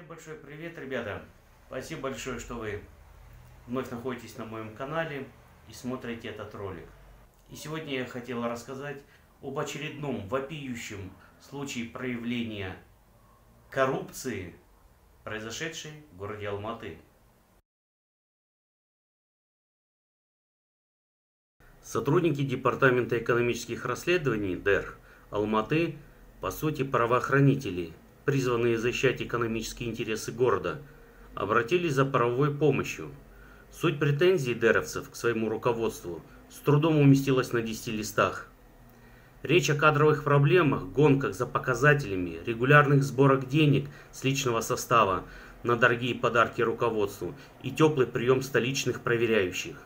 Всем большой привет, ребята! Спасибо большое, что вы вновь находитесь на моем канале и смотрите этот ролик. И сегодня я хотела рассказать об очередном вопиющем случае проявления коррупции, произошедшей в городе Алматы. Сотрудники Департамента экономических расследований ДЭР Алматы, по сути правоохранители, призванные защищать экономические интересы города, обратились за правовой помощью. Суть претензий дэровцев к своему руководству с трудом уместилась на 10 листах. Речь о кадровых проблемах, гонках за показателями, регулярных сборах денег с личного состава на дорогие подарки руководству и теплый прием столичных проверяющих.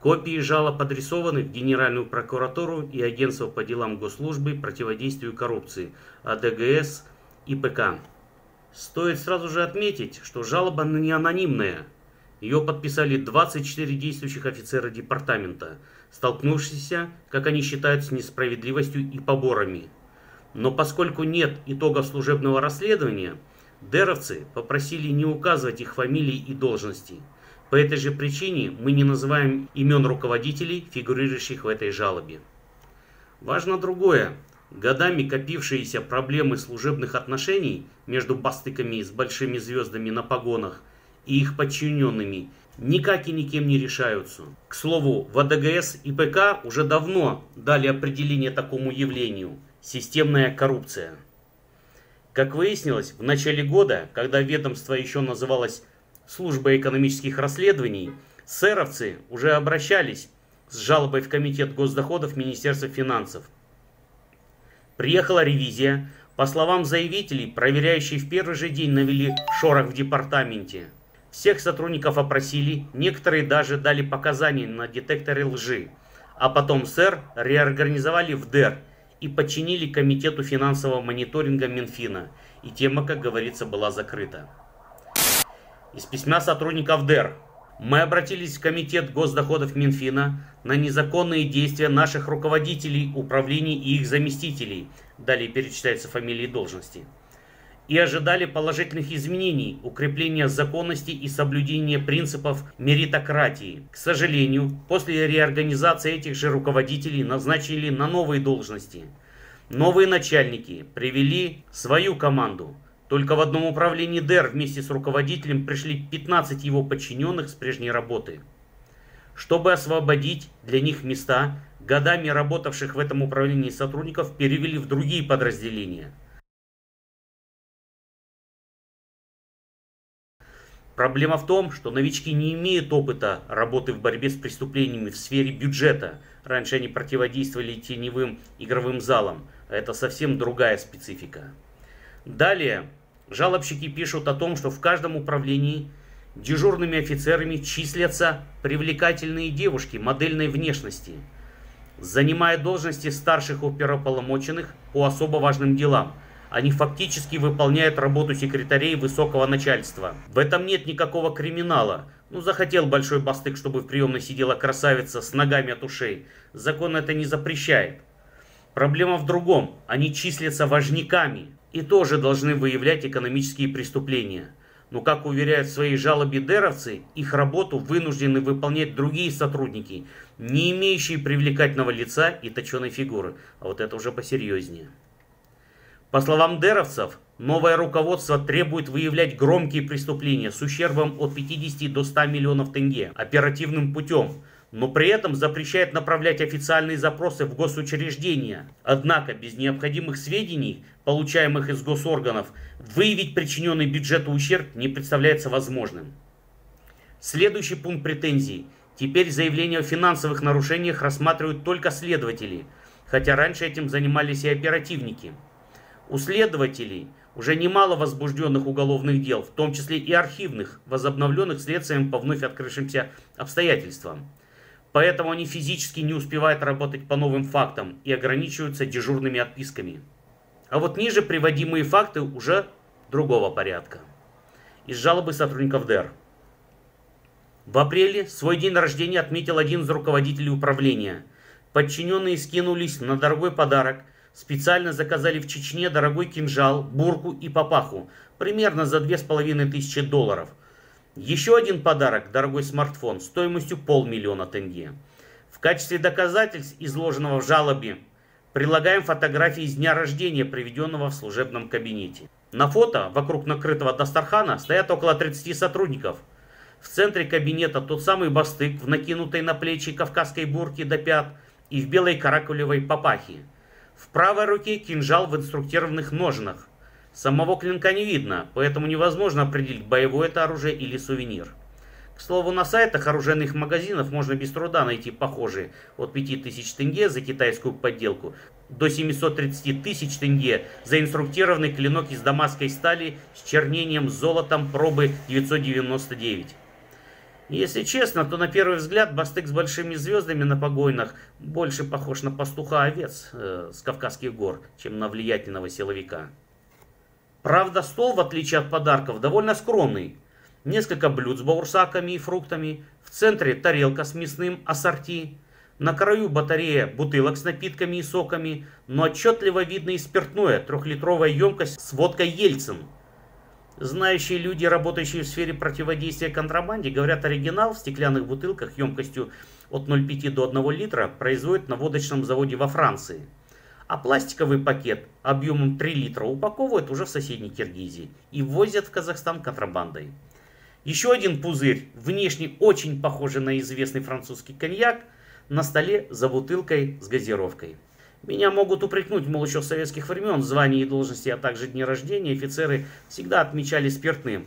Копии жалоб адресованы в Генеральную прокуратуру и Агентство по делам госслужбы и противодействию коррупции АДГС и ПК. Стоит сразу же отметить, что жалоба не анонимная. Ее подписали 24 действующих офицера департамента, столкнувшиеся, как они считают, с несправедливостью и поборами. Но поскольку нет итогов служебного расследования, дэровцы попросили не указывать их фамилии и должности. По этой же причине мы не называем имен руководителей, фигурирующих в этой жалобе. Важно другое. Годами копившиеся проблемы служебных отношений между бастыками с большими звездами на погонах и их подчиненными никак и никем не решаются. К слову, в АДГС и ПК уже давно дали определение такому явлению – системная коррупция. Как выяснилось, в начале года, когда ведомство еще называлось «Служба экономических расследований», сэровцы уже обращались с жалобой в Комитет госдоходов Министерства финансов. Приехала ревизия. По словам заявителей, проверяющие в первый же день навели шорох в департаменте. Всех сотрудников опросили, некоторые даже дали показания на детекторе лжи. А потом СЭР реорганизовали в ДЭР и подчинили Комитету финансового мониторинга Минфина. И тема, как говорится, была закрыта. Из письма сотрудников ДЭР. Мы обратились в Комитет госдоходов Минфина на незаконные действия наших руководителей, управлений и их заместителей, далее перечисляются фамилии и должности, и ожидали положительных изменений, укрепления законности и соблюдения принципов меритократии. К сожалению, после реорганизации этих же руководителей назначили на новые должности. Новые начальники привели свою команду. Только в одном управлении ДЭР вместе с руководителем пришли 15 его подчиненных с прежней работы. Чтобы освободить для них места, годами работавших в этом управлении сотрудников перевели в другие подразделения. Проблема в том, что новички не имеют опыта работы в борьбе с преступлениями в сфере бюджета. Раньше они противодействовали теневым игровым залам, а это совсем другая специфика. Далее, жалобщики пишут о том, что в каждом управлении дежурными офицерами числятся привлекательные девушки модельной внешности, занимая должности старших оперуполномоченных по особо важным делам. Они фактически выполняют работу секретарей высокого начальства. В этом нет никакого криминала. Ну, захотел большой бастык, чтобы в приемной сидела красавица с ногами от ушей. Закон это не запрещает. Проблема в другом. Они числятся важниками и тоже должны выявлять экономические преступления. Но, как уверяют в своей жалобе дэровцы, их работу вынуждены выполнять другие сотрудники, не имеющие привлекательного лица и точеной фигуры. А вот это уже посерьезнее. По словам дэровцев, новое руководство требует выявлять громкие преступления с ущербом от 50 до 100 миллионов тенге оперативным путем, но при этом запрещает направлять официальные запросы в госучреждения. Однако, без необходимых сведений, получаемых из госорганов, выявить причиненный бюджету ущерб не представляется возможным. Следующий пункт претензий. Теперь заявления о финансовых нарушениях рассматривают только следователи, хотя раньше этим занимались и оперативники. У следователей уже немало возбужденных уголовных дел, в том числе и архивных, возобновленных следствием по вновь открывшимся обстоятельствам. Поэтому они физически не успевают работать по новым фактам и ограничиваются дежурными отписками. А вот ниже приводимые факты уже другого порядка. Из жалобы сотрудников ДЭР. В апреле свой день рождения отметил один из руководителей управления. Подчиненные скинулись на дорогой подарок, Специально заказали в Чечне дорогой кинжал, бурку и папаху, примерно за $2500. Еще один подарок – дорогой смартфон стоимостью $500,000 тенге. В качестве доказательств, изложенного в жалобе, прилагаем фотографии с дня рождения, приведенного в служебном кабинете. На фото вокруг накрытого Дастархана стоят около 30 сотрудников. В центре кабинета тот самый бастык в накинутой на плечи кавказской бурке до пят и в белой каракулевой папахе. В правой руке кинжал в инструктированных ножнах. Самого клинка не видно, поэтому невозможно определить, боевое это оружие или сувенир. К слову, на сайтах оружейных магазинов можно без труда найти похожие от 5000 тенге за китайскую подделку до 730 тысяч тенге за инструктированный клинок из дамасской стали с чернением золотом пробы 999. Если честно, то на первый взгляд бастык с большими звездами на погонах больше похож на пастуха овец с Кавказских гор, чем на влиятельного силовика. Правда, стол, в отличие от подарков, довольно скромный. Несколько блюд с баурсаками и фруктами, в центре тарелка с мясным ассорти, на краю батарея бутылок с напитками и соками, но отчетливо видно и спиртное, 3-литровая емкость с водкой «Ельцин». Знающие люди, работающие в сфере противодействия контрабанде, говорят, оригинал в стеклянных бутылках емкостью от 0,5 до 1 литра производят на водочном заводе во Франции. А пластиковый пакет объемом 3 литра упаковывают уже в соседней Киргизии и ввозят в Казахстан контрабандой. Еще один пузырь, внешне очень похожий на известный французский коньяк, на столе за бутылкой с газировкой. Меня могут упрекнуть, мол, еще с советских времен звания и должности, а также дни рождения офицеры всегда отмечали спиртным.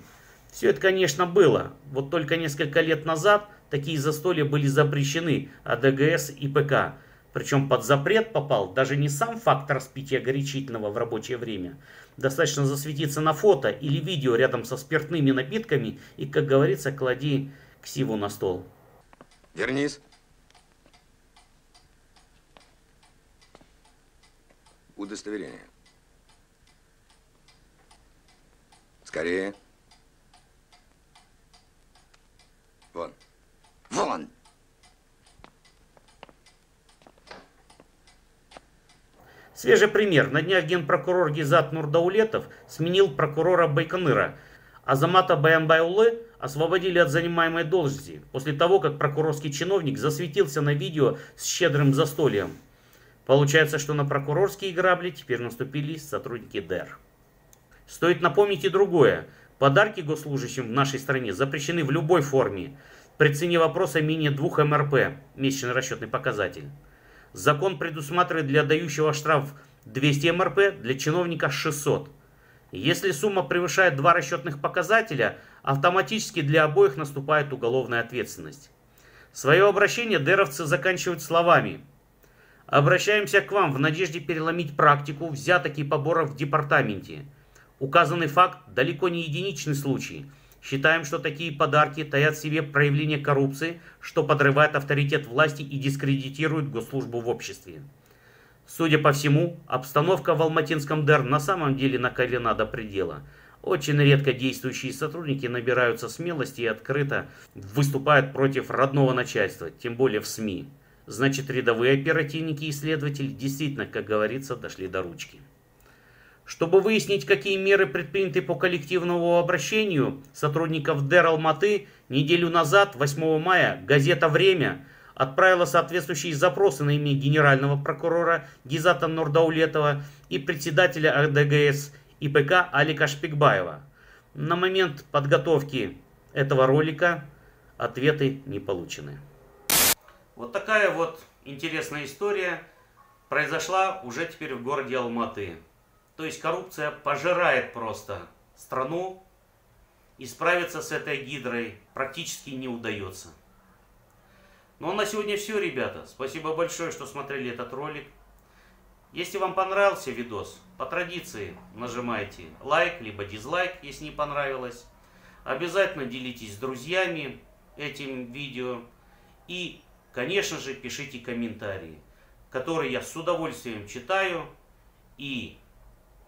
Все это, конечно, было. Вот только несколько лет назад такие застолья были запрещены АДГС и ПК. Причем под запрет попал даже не сам факт распития горячительного в рабочее время. Достаточно засветиться на фото или видео рядом со спиртными напитками и, как говорится, клади ксиву на стол. Вернись. Удостоверение. Скорее. Вон. Вон! Свежий пример. На днях генпрокурор Гизат Нурдаулетов сменил прокурора Байканыра. Азамата Байанбайулы освободили от занимаемой должности после того, как прокурорский чиновник засветился на видео с щедрым застольем. Получается, что на прокурорские грабли теперь наступили сотрудники ДЭР. Стоит напомнить и другое. Подарки госслужащим в нашей стране запрещены в любой форме. При цене вопроса менее 2 МРП, месячный расчетный показатель. Закон предусматривает для дающего штраф 200 МРП, для чиновника 600. Если сумма превышает 2 расчетных показателя, автоматически для обоих наступает уголовная ответственность. Свое обращение дэровцы заканчивают словами: обращаемся к вам в надежде переломить практику взяток и поборов в департаменте. Указанный факт далеко не единичный случай. Считаем, что такие подарки таят в себе проявление коррупции, что подрывает авторитет власти и дискредитирует госслужбу в обществе. Судя по всему, обстановка в алматинском ДЭР на самом деле накалена до предела. Очень редко действующие сотрудники набираются смелости и открыто выступают против родного начальства, тем более в СМИ. Значит, рядовые оперативники и следователи действительно, как говорится, дошли до ручки. Чтобы выяснить, какие меры предприняты по коллективному обращению сотрудников ДЭР Алматы, неделю назад, 8 мая, газета «Время» отправила соответствующие запросы на имя генерального прокурора Гизата Нурдаулетова и председателя АДГС и ПК Алика Шпикбаева. На момент подготовки этого ролика ответы не получены. Вот такая вот интересная история произошла уже теперь в городе Алматы. То есть коррупция пожирает просто страну, и справиться с этой гидрой практически не удается. Ну а на сегодня все, ребята. Спасибо большое, что смотрели этот ролик. Если вам понравился видос, по традиции нажимайте лайк, либо дизлайк, если не понравилось. Обязательно делитесь с друзьями этим видео и, конечно же, пишите комментарии, которые я с удовольствием читаю и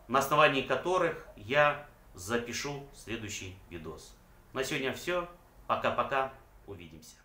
на основании которых я запишу следующий видос. На сегодня все. Пока-пока. Увидимся.